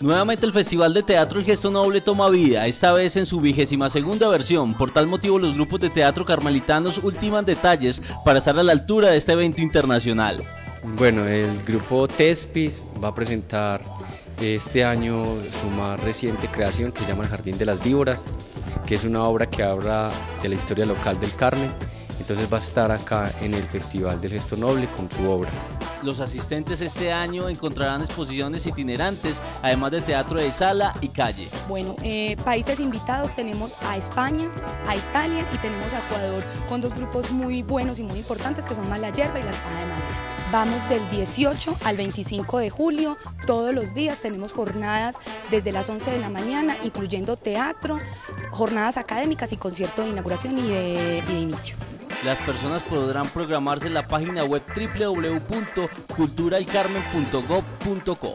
Nuevamente el Festival de Teatro El Gesto Noble toma vida, esta vez en su 22ª versión. Por tal motivo los grupos de teatro carmelitanos ultiman detalles para estar a la altura de este evento internacional. Bueno, el grupo Tespis va a presentar este año su más reciente creación, que se llama El Jardín de las Víboras, que es una obra que habla de la historia local del Carmen. Entonces va a estar acá en el Festival del Gesto Noble con su obra. Los asistentes este año encontrarán exposiciones itinerantes, además de teatro de sala y calle. Bueno, países invitados tenemos a España, a Italia y tenemos a Ecuador, con dos grupos muy buenos y muy importantes que son Malayerba y La Espada de Madera. Vamos del 18 al 25 de julio, todos los días tenemos jornadas desde las 11 de la mañana, incluyendo teatro, jornadas académicas y concierto de inauguración y de inicio. Las personas podrán programarse en la página web www.culturaelcarmen.gov.co.